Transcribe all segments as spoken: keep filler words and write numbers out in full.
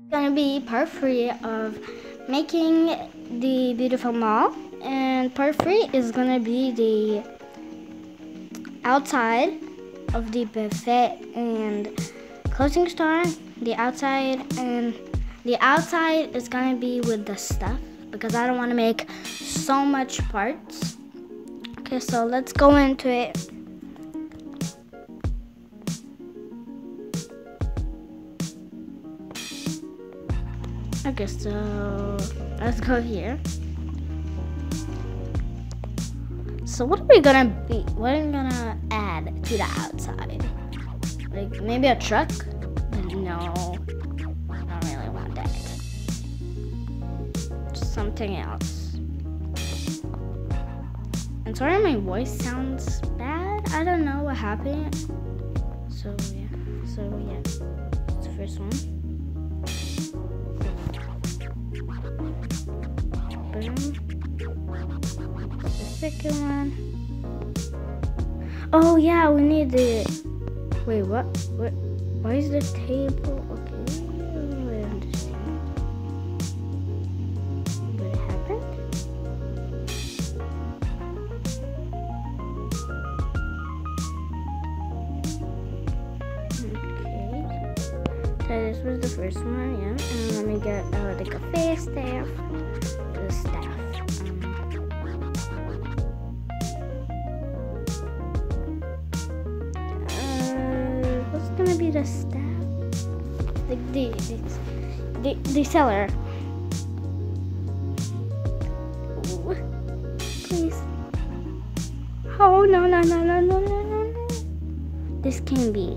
It's gonna be part three of making the beautiful mall, and part three is gonna be the outside of the buffet and clothing store. The outside and the outside is gonna be with the stuff because I don't want to make so much parts. Okay, so let's go into it. Okay, so let's go here. So what are we gonna be? What are we gonna add to the outside? Like maybe a truck? But no, I don't really want that. Something else. And sorry, my voice sounds bad. I don't know what happened. So yeah, so yeah, it's the first one. The second one. Oh yeah, we need the. Wait, what? What? Why is the table? Okay, I don't understand. What happened? Okay. So this was the first one, yeah. And let me get uh, the cafe staff. The staff. The staff, the the, the, the, the seller. Ooh, please. Oh no no no no no no no! This can be.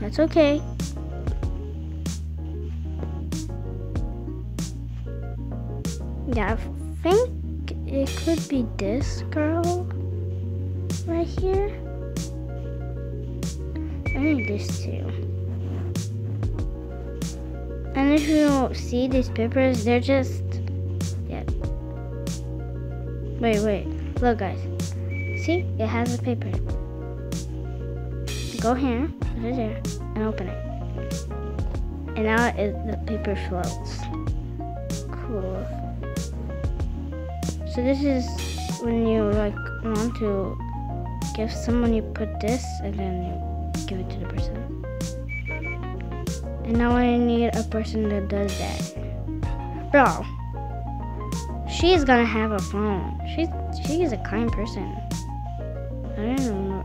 That's okay. Yeah, I think. It could be this girl right here. I need this too. And if you don't see these papers, they're just, yeah. Wait, wait, look guys. See, it has a paper. Go here, put it there, and open it. And now it, the paper floats. Cool. So this is when you like want to give someone, you put this and then you give it to the person. And now I need a person that does that. Bro, she's gonna have a phone. She's she is a kind person. I don't even know.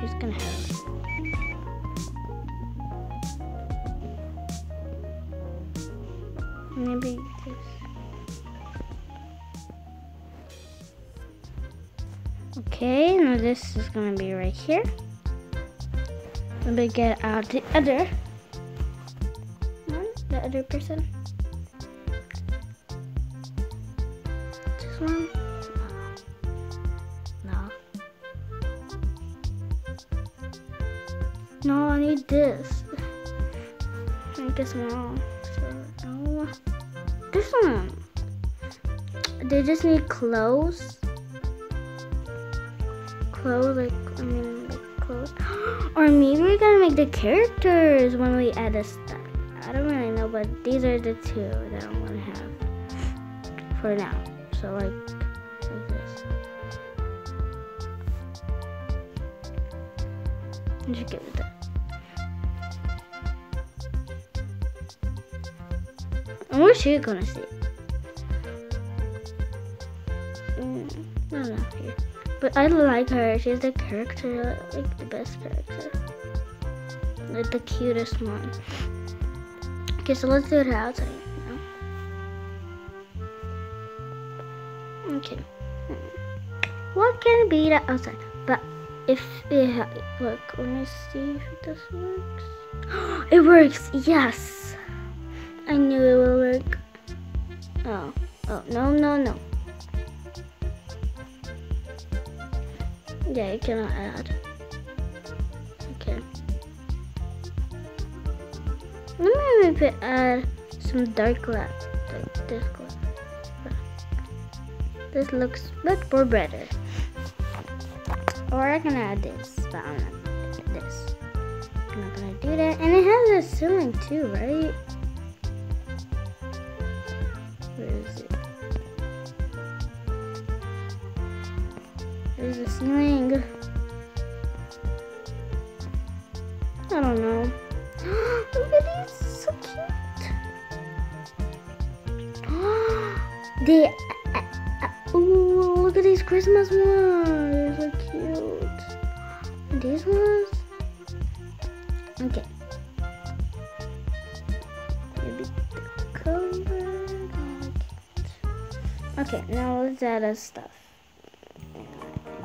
She's gonna have a phone. Maybe this. Okay, now this is gonna be right here. Let me get out the other one, the other person. This one? No. No, I need this. Make it small. So, no. This one. They just need clothes. Clothes, like I mean, like clothes. Or maybe we're gonna make the characters when we add the stuff. I don't really know, but these are the two that I'm gonna have for now. So like, like this. I'm just gonna do that. And where's she gonna sit? Mm, I don't know here. But I like her. She's the character, like the best character, like the cutest one. Okay, so let's do it outside now. Okay, what can be the outside? But if it look, let me see if this works. It works. Yes, I knew it would work. Oh, oh no no no. Yeah, you cannot add. Okay. Let me maybe add some dark light, like this color. This looks much more better. Or I can add this, but I'm not gonna do this. I'm not gonna do that. And it has a ceiling too, right? Where is it? There's a ceiling. I don't know. Look at these, so cute. They, uh, uh, ooh, look at these Christmas ones. They're so cute. These ones? Okay. Maybe the color. Okay, now let's add our stuff.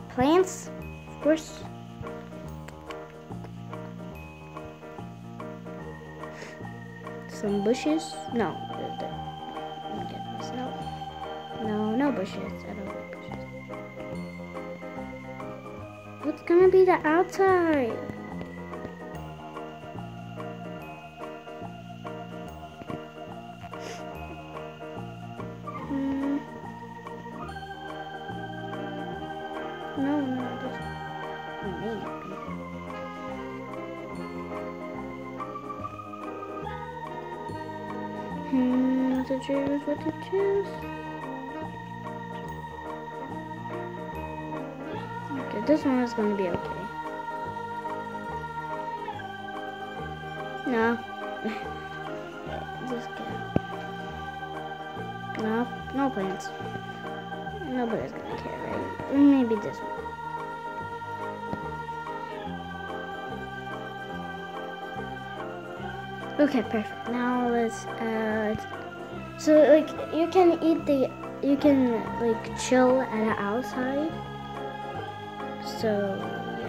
Plants, of course. Some bushes? No. Let me get this out. No, no bushes. I don't like bushes. What's gonna be the outside? Hmm. No, no, just maybe. Hmm, what to choose, what to choose? Okay, this one is gonna be okay. No. Just kidding. No, no plants. Nobody's gonna care, right? Maybe this one. Okay, perfect. Now let's add. So like you can eat the, you can like chill at the outside. So yeah.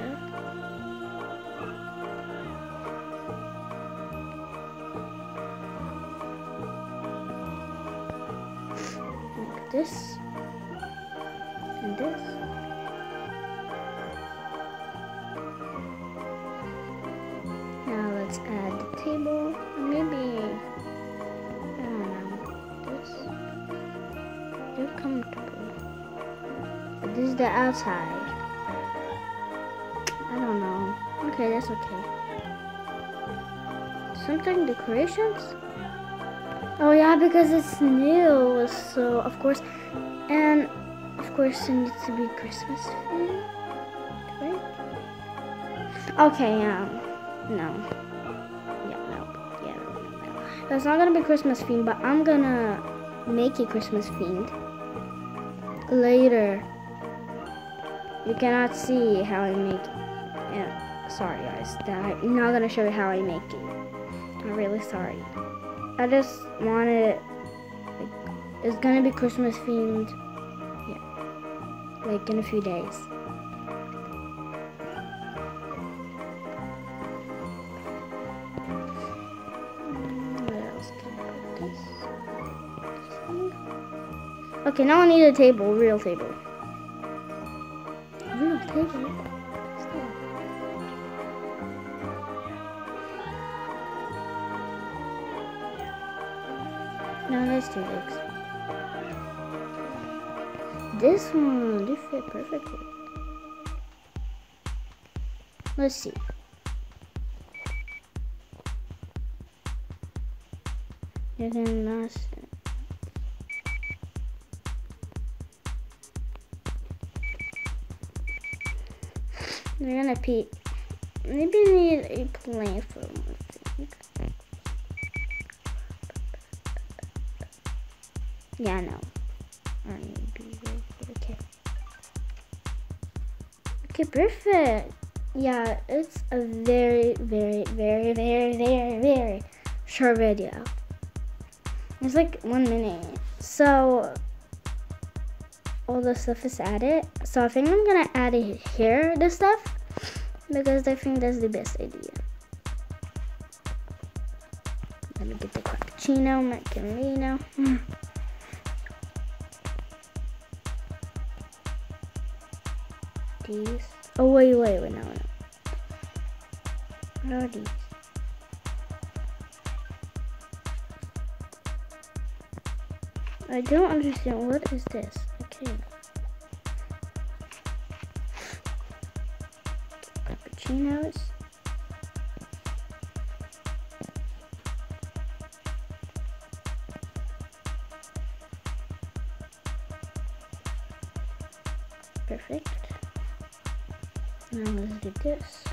Like this and this. Let's add the table, maybe, I don't know, this, they're comfortable, but this is the outside, I don't know, okay, that's okay, something decorations, oh yeah, because it's new, so of course, and of course it needs to be Christmas food, right, okay, um, no. It's not gonna be Christmas themed, but I'm gonna make it Christmas themed later. You cannot see how I make it. Yeah, sorry guys, that I'm not gonna show you how I make it. I'm really sorry. I just wanted it, like, it's gonna be Christmas themed. Yeah, like in a few days. Okay, now I need a table, real table. Real table? What's that? No, that's too big. This one, they fit perfectly. Let's see. They're gonna last. We're gonna pee. Maybe we need a plant for one thing. Yeah, no. Or maybe okay. Okay, perfect. Yeah, it's a very, very, very, very, very, very short video. It's like one minute. So all the stuff is added. So I think I'm gonna add it here, the stuff, because I think that's the best idea. Let me get the cappuccino, macarino. Mm. These. Oh wait, wait, wait, no, no. What are these? I don't understand. What is this? Okay. cappuccinos. Perfect. Now let's do this.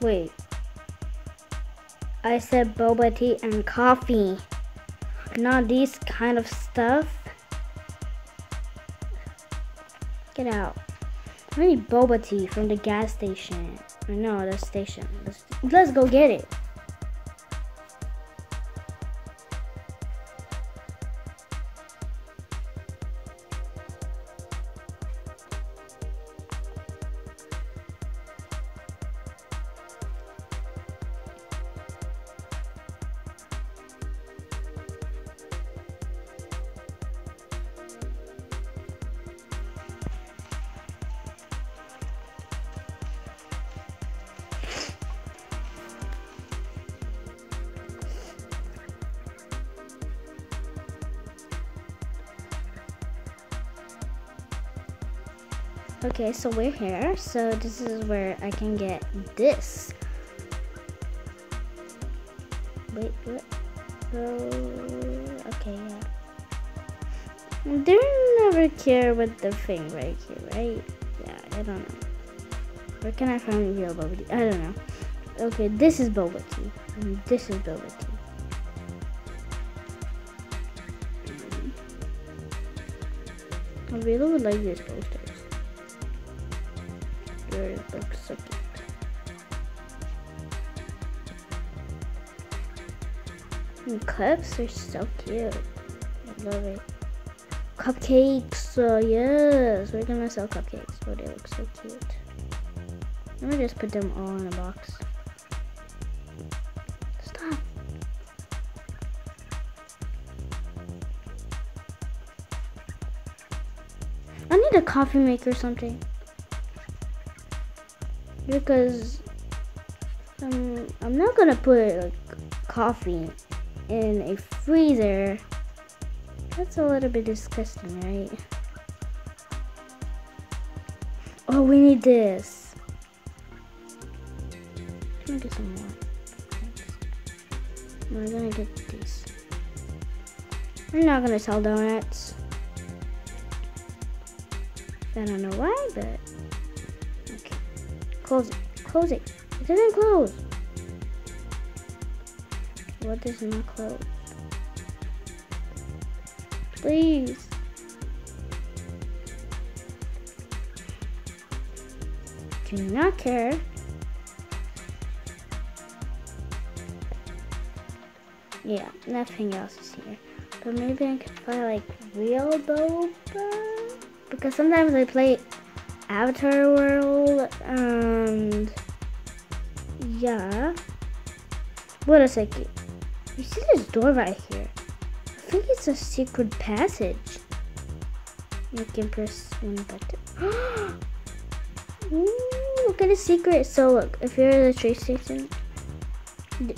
Wait. I said boba tea and coffee, not these kind of stuff. Get out. I need boba tea from the gas station. No, the station. Let's, let's go get it. Okay, so we're here, so this is where I can get this. Wait, what? Oh, okay, yeah. They never care with the thing right here, right? Yeah, I don't know. Where can I find real boba tea? I don't know. Okay, this is boba tea. And this is boba tea. I really would like this poster. It looks so cute. And cups are so cute. I love it. Cupcakes, oh yes, we're gonna sell cupcakes, but they look so cute. Let me just put them all in a box. Stop. I need a coffee maker or something. Because um, I'm not gonna put like, coffee in a freezer. That's a little bit disgusting, right? Oh, we need this. Can I get some more? We're gonna get these. We're not gonna sell donuts. I don't know why, but. Close it. Close it. It doesn't close. What does not close? Please. Do not care. Yeah, nothing else is here. But maybe I can find like real boba. Because sometimes I play Avatar World, and yeah. Wait a second. You see this door right here? I think it's a secret passage. You can press one button. Ooh, look at the secret. So look, if you're at the train station,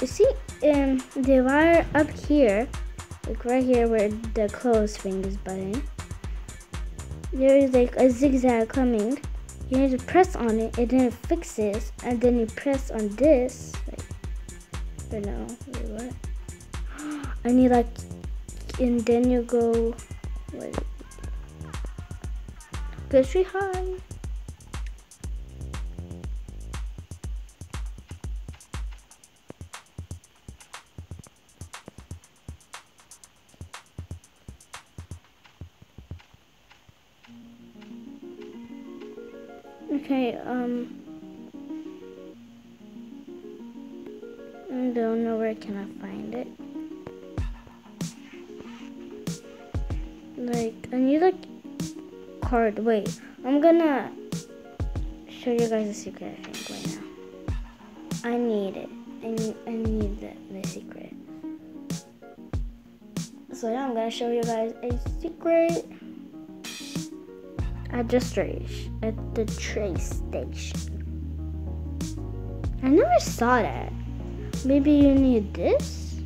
see, um, the wire up here, like right here where the close thing is button. There is like a zigzag coming. You need to press on it, and then it fixes, and then you press on this. Wait, no, wait, what? I need like, and then you go. Wait. Good tree high. Okay, um, I don't know where can I find it. Like, I need like card. Wait, I'm gonna show you guys a secret, I think, right now. I need it. I need, I need the, the secret. So yeah, I'm gonna show you guys a secret. At the trace, at the train station. I never saw that. Maybe you need this.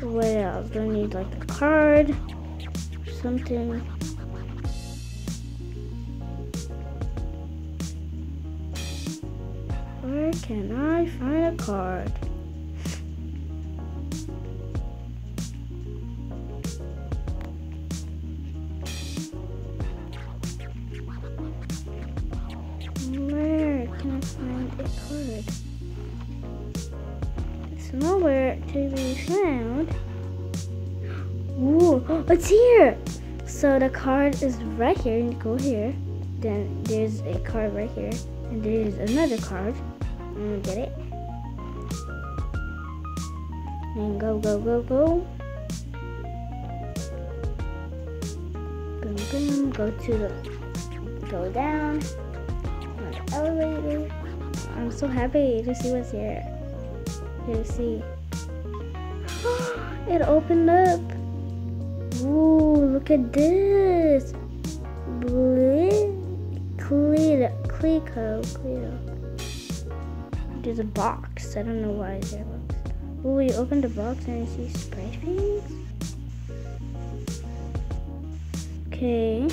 What else? Do I need like a card or something? Where can I find a card? Where can I find a card? It's nowhere to be found. Ooh, it's here! So the card is right here, and you go here. Then there's a card right here, and there's another card. I'm gonna get it. And go, go, go, go. Boom, boom. Go to the, go down. On the elevator. I'm so happy to see what's here. Here, see. It opened up. Ooh, look at this. Clear, clear, clear. There's a box. I don't know why is there a box. Ooh, you open the box and you see spray things. Okay.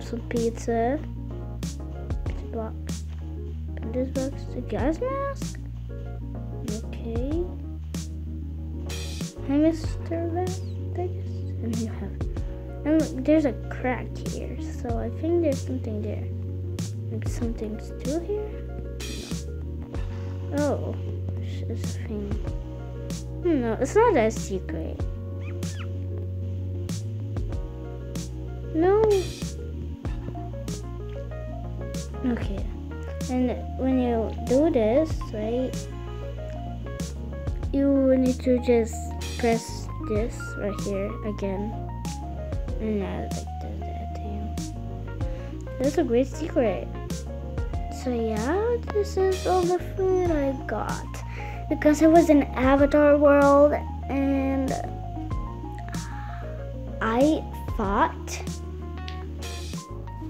Some pizza. This box. And this box. The gas mask. Okay. Hi, Mister Vest, I guess. And you have, and look, there's a crack here, so I think there's something there. Maybe something's still here? No. Oh, it's a thing. No, it's not that secret. No. Okay. And when you do this, right, you need to just press this right here again, and I like that, that thing. That's a great secret. So yeah, this is all the food I got because it was an Avatar world, and I thought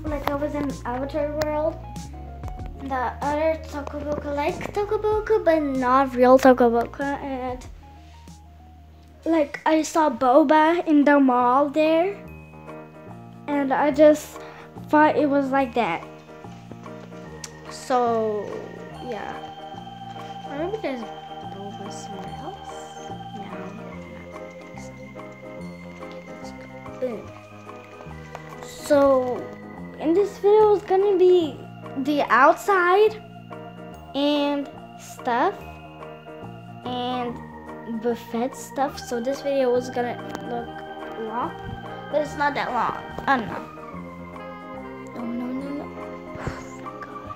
like I was in Avatar world, the other Toca like Toca but not real Toca, and like I saw boba in the mall there, and I just thought it was like that. So yeah, I remember there's boba somewhere else. No. So in this video is gonna be the outside and stuff and buffet stuff, so this video was gonna look long, but it's not that long. I don't know. Oh no no no! Oh God!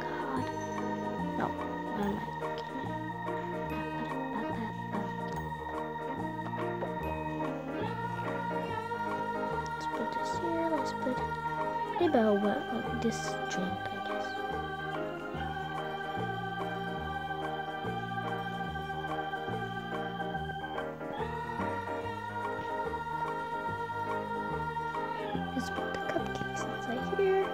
God! No! No! Let's put this here. Let's put maybe what this drink, I guess. Let's put the cupcakes inside here.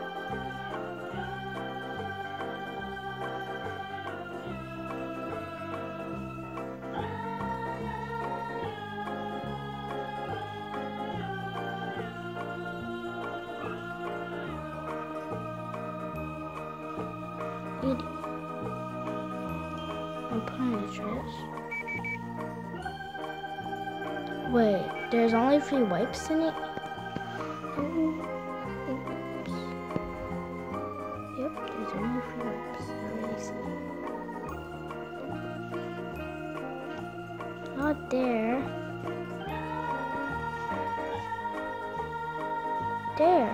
Eat it. I'm putting in the trash. Wait, there's only three wipes in it? Not there. There.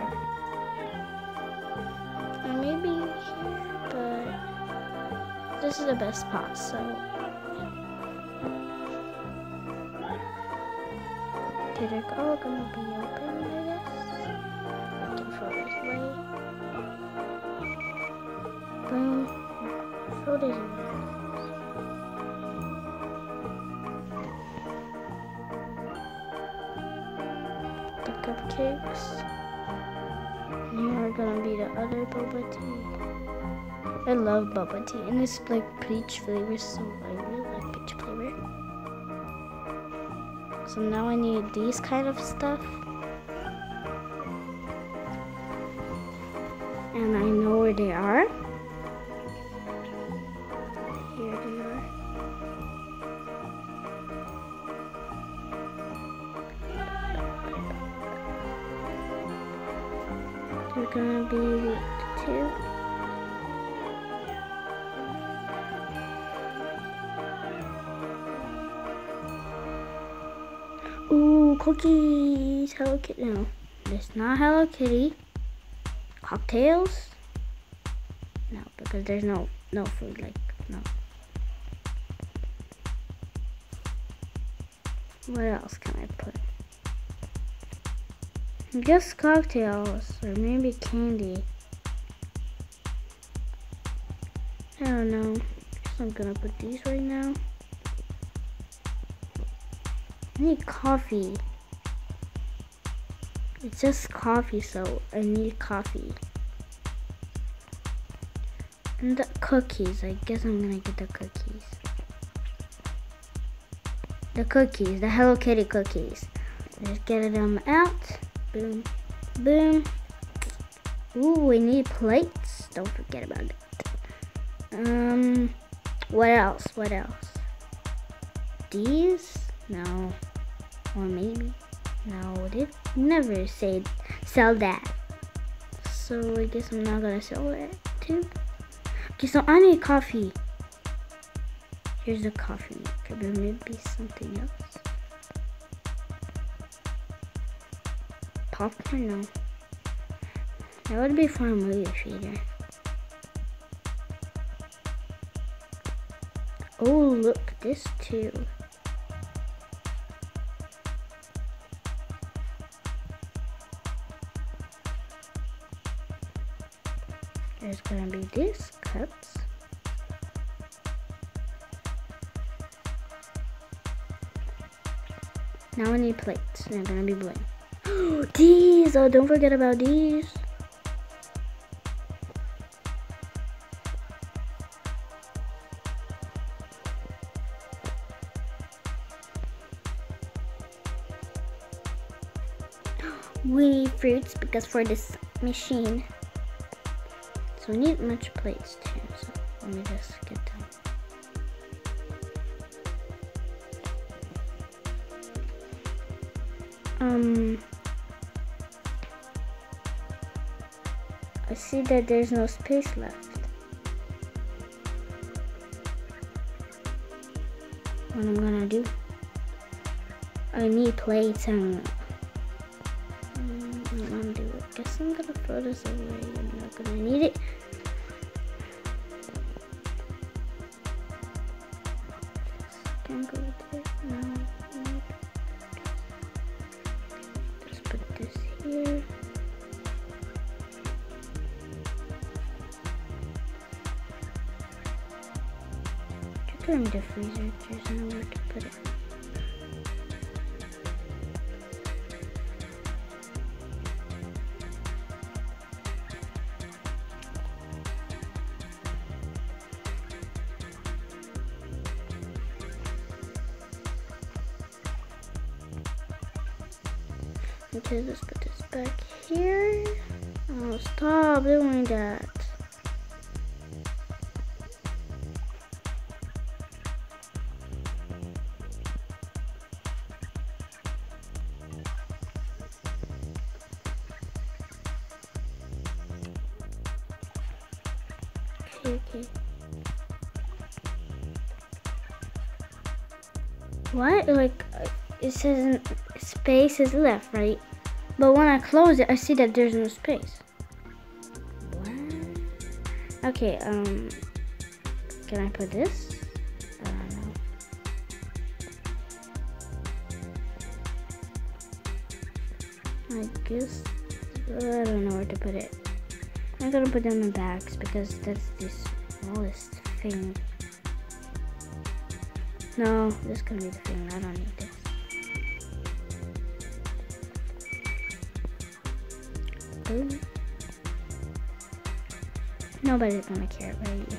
Or maybe here, but this is the best spot, so. Okay, they're all gonna be open, I guess. Looking for this way. Going for this way. Cupcakes. And here are gonna be the other boba tea. I love boba tea, and it's like peach flavor, so I really like peach flavor. So now I need these kind of stuff. And I know where they are. You're gonna be weak too. Ooh, cookies! Hello Kitty. No, it's not Hello Kitty. Cocktails? No, because there's no no food like no. What else can I put? I guess cocktails or maybe candy. I don't know. I'm gonna put these right now. I need coffee. It's just coffee, so I need coffee. And the cookies, I guess I'm gonna get the cookies. The cookies, the Hello Kitty cookies. Just get them out. Boom, boom. Ooh, we need plates. Don't forget about it. Um, what else? What else? These? No. Or maybe? No, they never say sell that. So I guess I'm not gonna sell it too. Okay, so I need coffee. Here's the coffee maker, but maybe something else. Popcorn, no. That would be for a movie theater. Oh, look, this too. There's gonna be these cups. Now I need plates, and they're gonna be blue. These! Oh, don't forget about these. We need fruits because for this machine. So we need much plates too, so let me just get them. Um, I see that there's no space left. What I'm gonna do? I need plates and um, I'm gonna do it. Guess I'm gonna throw this away. I'm not gonna need it. Can go there now. Here. Check on the freezer, there's nowhere to put it. Okay, let's put this back here. Oh, stop doing that. Okay, okay. What? Like, it says space is left, right? But when I close it, I see that there's no space. What? Okay, um, can I put this? I don't know. I guess, I don't know where to put it. I'm gonna put them in bags because that's the smallest thing. No, this is gonna be the thing, I don't need this. Nobody's gonna care, but yeah.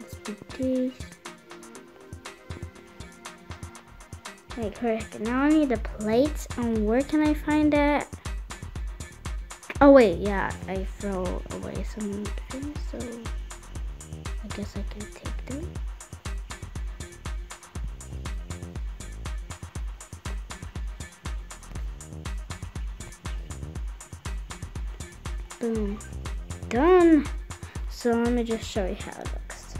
Let's put these. Wait, correct. Now I need the plates. And where can I find that? Oh wait, yeah, I throw away some things, so I guess I can take them. Boom. Done. So let me just show you how it looks.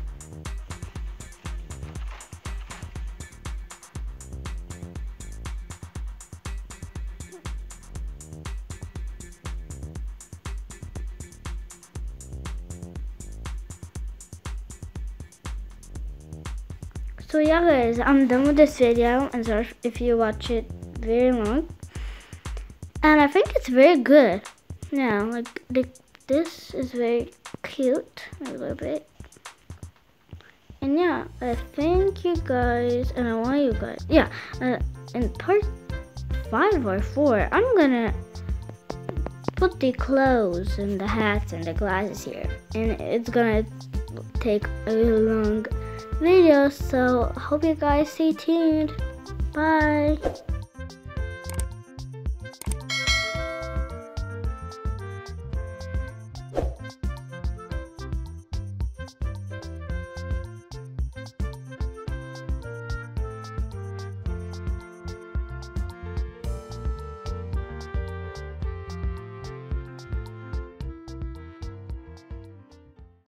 So yeah guys, I'm done with this video, and sorry if you watch it very long. And I think it's very good. Yeah, like the, this is very cute a little bit. And yeah, I thank you guys, and I want you guys. Yeah, uh, in part five or four, I'm gonna put the clothes and the hats and the glasses here, and it's gonna take a long video. So hope you guys stay tuned. Bye.